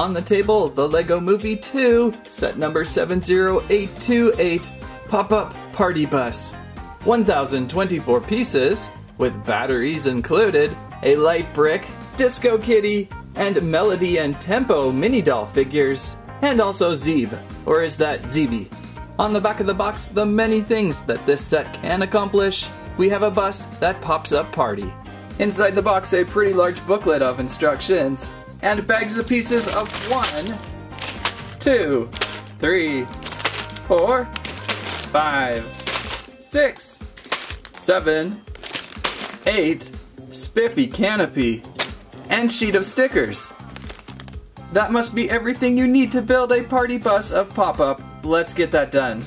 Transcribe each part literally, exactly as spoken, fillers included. On the table, the LEGO Movie two, set number seven zero eight two eight, Pop-Up Party Bus. one thousand twenty-four pieces, with batteries included, a light brick, Disco Kitty, and Melody and Tempo mini doll figures, and also Zebe, or is that Zebe? On the back of the box, the many things that this set can accomplish. We have a bus that pops up party. Inside the box, a pretty large booklet of instructions, and bags of pieces of one, two, three, four, five, six, seven, eight, spiffy canopy, and sheet of stickers. That must be everything you need to build a party bus of Pop-Up. Let's get that done.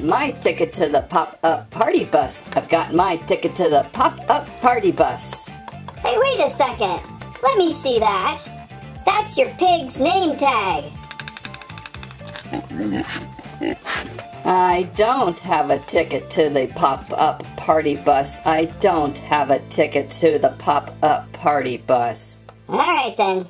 My ticket to the Pop-Up Party Bus. I've got my ticket to the Pop-Up Party Bus. Hey, wait a second. Let me see that. That's your pig's name tag. I don't have a ticket to the Pop-Up Party Bus. I don't have a ticket to the Pop-Up Party Bus. All right, then.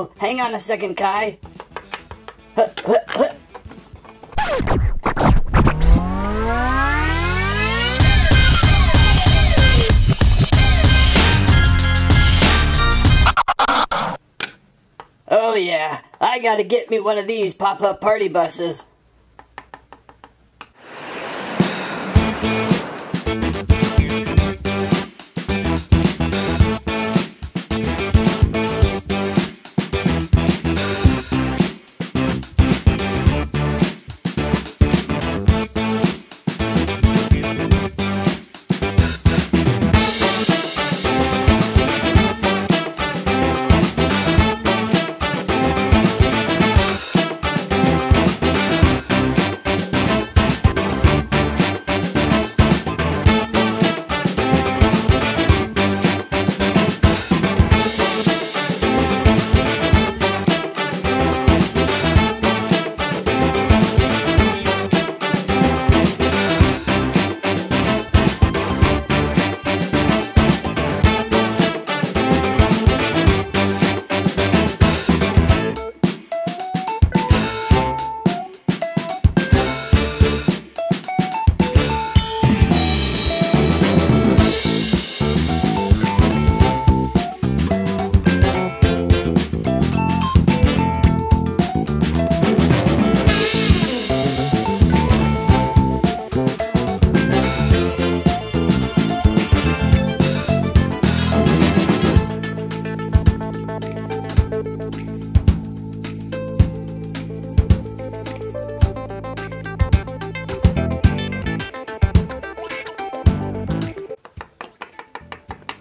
Oh, hang on a second, Kai. Huh, huh, huh. Oh yeah, I gotta get me one of these pop-up party buses.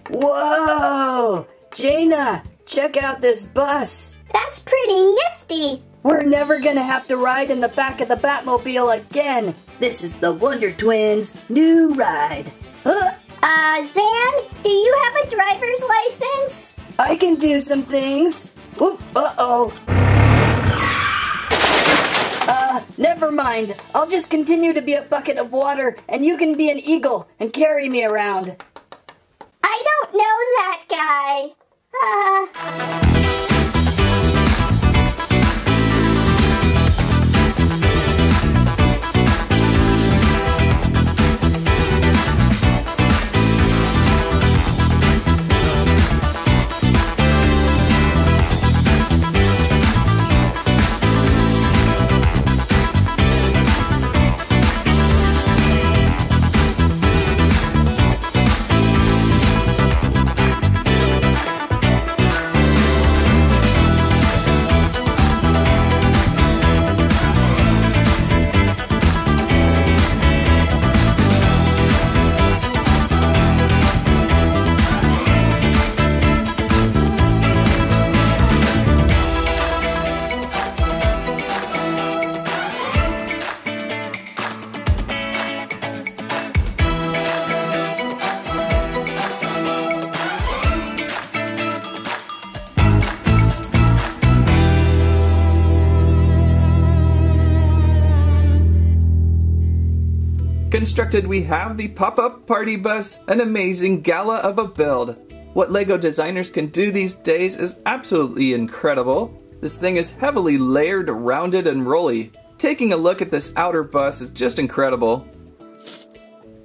Whoa! Jaina, check out this bus! That's pretty nifty! We're never gonna have to ride in the back of the Batmobile again! This is the Wonder Twins' new ride! Huh? Uh, Zan, do you have a driver's license? I can do some things! Ooh, uh-oh! Uh, never mind. I'll just continue to be a bucket of water, and you can be an eagle and carry me around. I don't know that guy. Uh... Constructed, we have the Pop-Up Party Bus, an amazing gala of a build. What LEGO designers can do these days is absolutely incredible. This thing is heavily layered, rounded, and rolly. Taking a look at this outer bus is just incredible.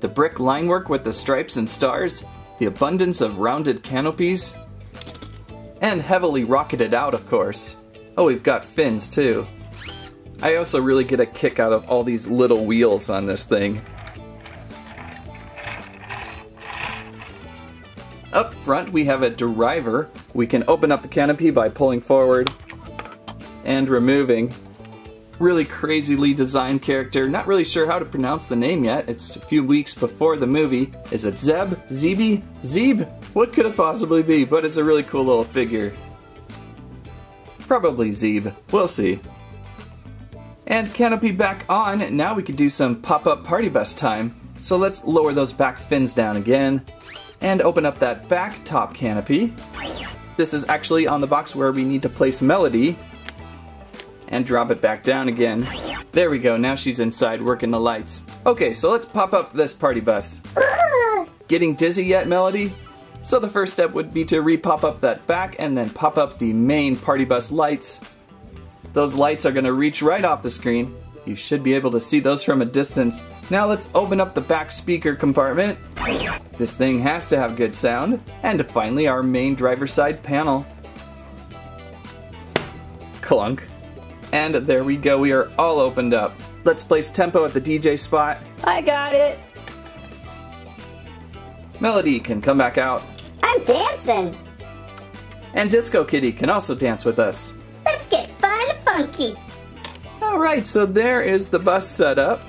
The brick linework with the stripes and stars, the abundance of rounded canopies, and heavily rocketed out, of course. Oh, we've got fins too. I also really get a kick out of all these little wheels on this thing. Up front we have a deriver. We can open up the canopy by pulling forward and removing. Really crazily designed character, not really sure how to pronounce the name yet. It's a few weeks before the movie. Is it Zeb? Zebe? Zebe? What could it possibly be? But it's a really cool little figure. Probably Zebe. We'll see. And canopy back on, now we can do some pop-up party bus time. So let's lower those back fins down again and open up that back top canopy. This is actually on the box where we need to place Melody and drop it back down again. There we go, now she's inside working the lights. Okay, so let's pop up this party bus. Getting dizzy yet, Melody? So the first step would be to re-pop up that back and then pop up the main party bus lights. Those lights are going to reach right off the screen. You should be able to see those from a distance. Now let's open up the back speaker compartment. This thing has to have good sound. And finally, our main driver's side panel. Clunk. And there we go, we are all opened up. Let's place Tempo at the D J spot. I got it! Melody can come back out. I'm dancing! And Disco Kitty can also dance with us. Let's get fun and funky! Alright, so there is the bus setup.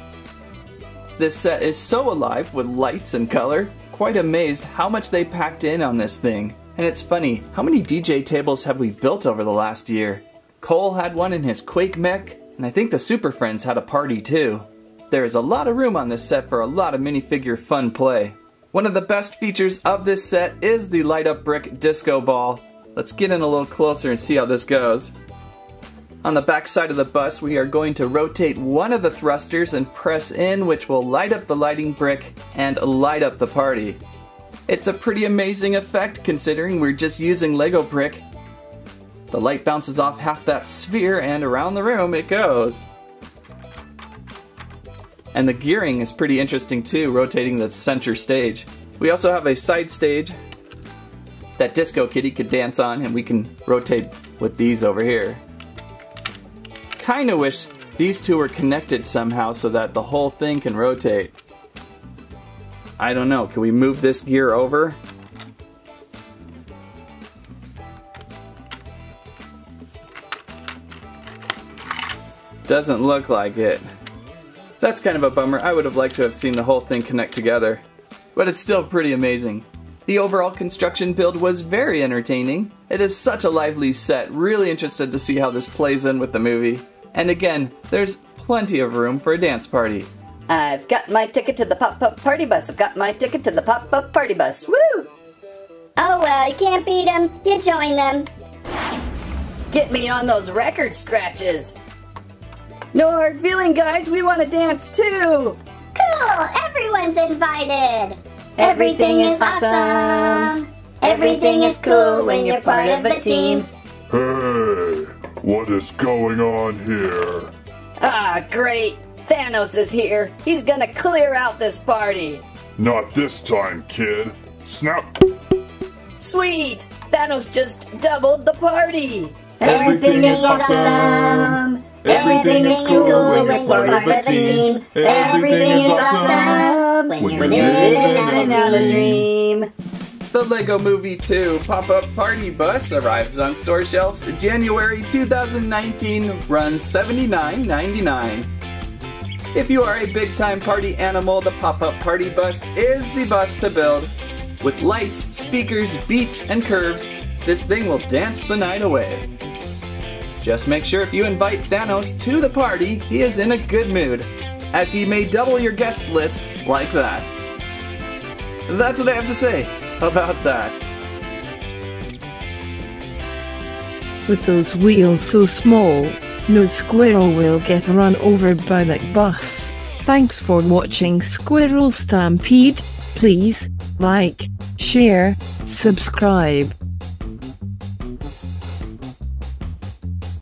This set is so alive with lights and color. Quite amazed how much they packed in on this thing. And it's funny, how many D J tables have we built over the last year? Cole had one in his Quake mech, and I think the Super Friends had a party too. There is a lot of room on this set for a lot of minifigure fun play. One of the best features of this set is the light up brick disco ball. Let's get in a little closer and see how this goes. On the back side of the bus, we are going to rotate one of the thrusters and press in, which will light up the lighting brick and light up the party. It's a pretty amazing effect considering we're just using Lego brick. The light bounces off half that sphere and around the room it goes. And the gearing is pretty interesting too, rotating the center stage. We also have a side stage that Disco Kitty could dance on, and we can rotate with these over here. Kinda wish these two were connected somehow so that the whole thing can rotate. I don't know, can we move this gear over? Doesn't look like it. That's kind of a bummer. I would have liked to have seen the whole thing connect together. But it's still pretty amazing. The overall construction build was very entertaining. It is such a lively set. Really interested to see how this plays in with the movie. And again, there's plenty of room for a dance party. I've got my ticket to the Pop-Up Party Bus. I've got my ticket to the Pop-Up Party Bus. Woo! Oh well, you can't beat them. You join them. Get me on those record scratches. No hard feeling, guys. We want to dance, too. Cool. Everyone's invited. Everything is awesome. Everything is cool when you're part of the team. Hey, what is going on here? Ah, great. Thanos is here. He's going to clear out this party. Not this time, kid. Snap. Sweet. Thanos just doubled the party. Everything is awesome. Everything, Everything is cool, cool when you're part of a team. team. Everything, Everything is awesome when you're living out a dream. The LEGO Movie two Pop-Up Party Bus arrives on store shelves January two thousand nineteen, runs seventy-nine ninety-nine. If you are a big-time party animal, the Pop-Up Party Bus is the bus to build. With lights, speakers, beats, and curves, this thing will dance the night away. Just make sure if you invite Thanos to the party, he is in a good mood, as he may double your guest list like that. That's what I have to say about that. With those wheels so small, no squirrel will get run over by that bus. Thanks for watching Squirrel Stampede. Please like, share, subscribe.